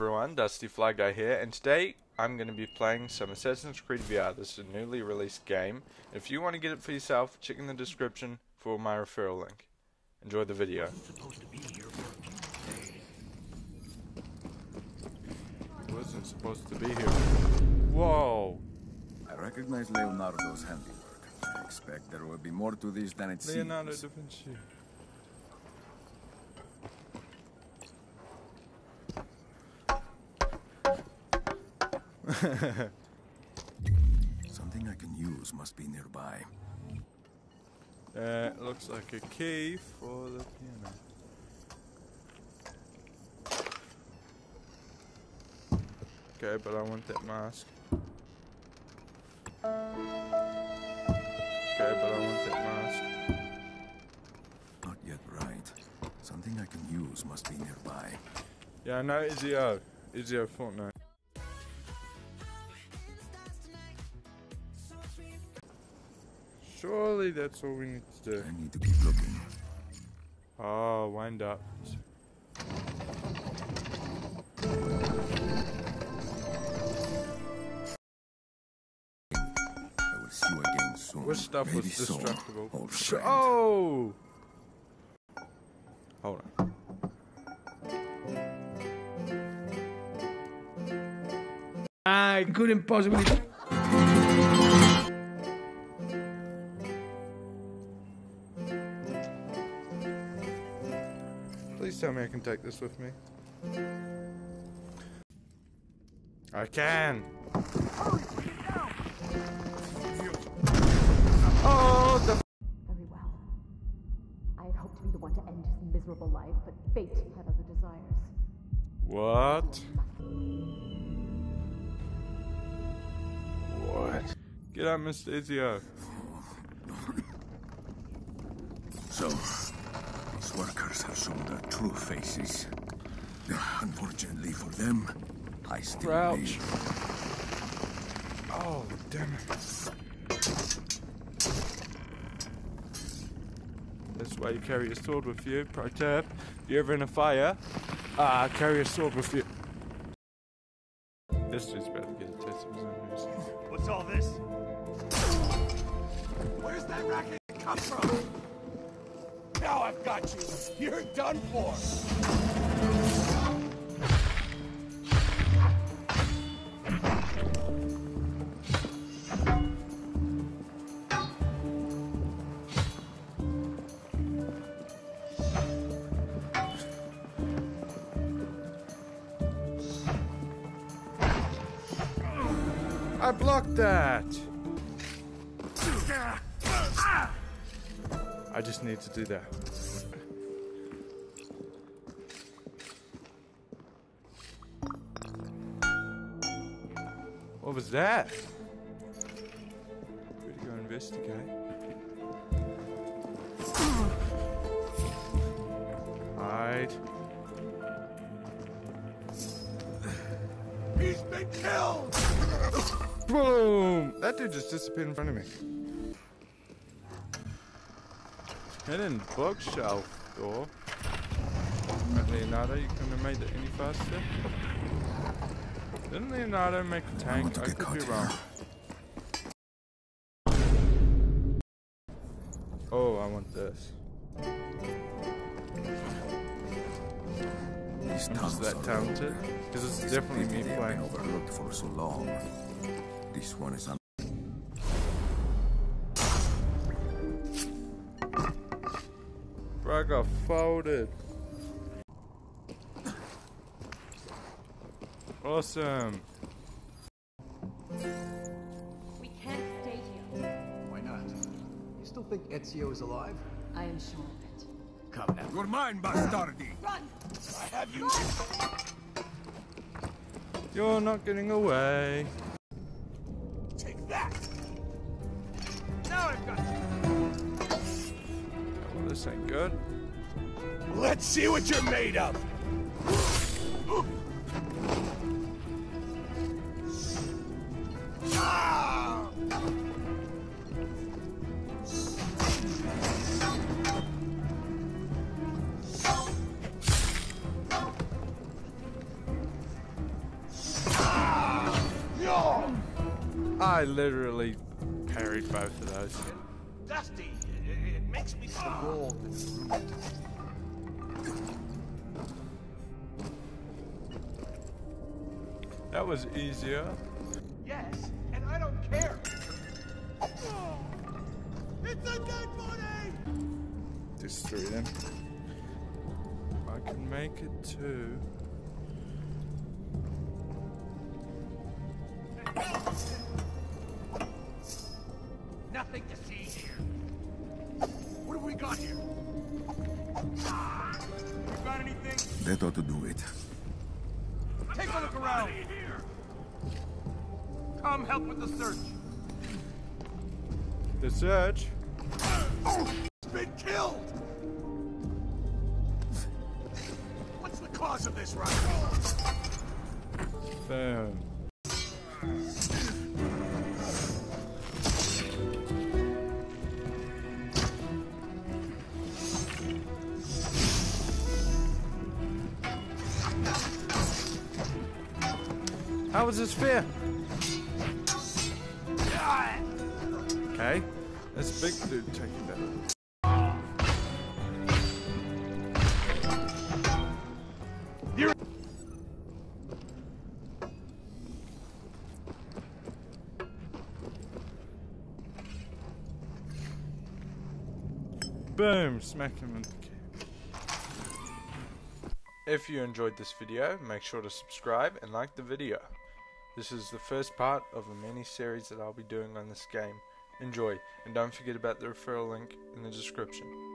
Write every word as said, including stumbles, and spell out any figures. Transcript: everyone, Dusty Fly Guy here, and today I'm going to be playing some Assassin's Creed V R. This is a newly released game. If you want to get it for yourself, check in the description for my referral link. Enjoy the video. I wasn't supposed to be here. Whoa! I recognize Leonardo's handiwork. I expect there will be more to this than it seems. Leonardo da Vinci. Something I can use must be nearby. Uh, looks like a key for the piano. Okay, but I want that mask. Okay, but I want that mask. Not yet right. Something I can use must be nearby. Yeah, I know Ezio. Ezio Fortnite. Surely that's all we need to do. I need to keep looking. Oh, wind up. I will see you again soon. Which stuff Maybe was destructible? So, oh! Hold on. I couldn't possibly. Tell me I can take this with me. I can! Oh, the Very well. I had hoped to be the one to end his miserable life, but fate had other desires. What? What? Get out, Mister Ezio. So... these workers have shown their true faces. Unfortunately for them, I still Crouch. Live. Oh, damn it. That's why you carry a sword with you. Pro tip, if you're ever in a fire, ah, uh, carry a sword with you. This dude's about to get a taste of his own music. What's all this? Where's that racket come from? Now I've got you. You're done for. I blocked that. I just need to do that. What was that? We're to go investigate. Hide. He's been killed! Boom! That dude just disappeared in front of me. Hidden bookshelf door. Right, Leonardo, you couldn't have made it any faster. Didn't Leonardo make a tank? I, I could be wrong. Oh, I want this. These I'm just that talented. Because it's this definitely me playing. I've been overlooked for so long. This one is. I got folded. Awesome. We can't stay here. Why not? You still think Ezio is alive? I am sure of it. Come now. You're mine, bastardi. Run! I have you. Run! You're not getting away. Take that. Now I've got you. Well, this ain't good. Let's see what you're made of. I literally parried both of those. Dusty, it, it makes me so old. That was easier. Yes, and I don't care. Oh, it's a dead body. Just threw them. I can make it too. Nothing to see here. What have we got here? You got anything? That ought to do it. Take a look around. Come help with the search. The search? Oh, he's been killed! What's the cause of this, Rock? Boom. How was this fear? Okay, that's big dude taking that. Boom! Smack him in the cage. If you enjoyed this video, make sure to subscribe and like the video. This is the first part of a mini series that I'll be doing on this game. Enjoy, and don't forget about the referral link in the description.